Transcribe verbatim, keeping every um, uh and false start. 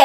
ア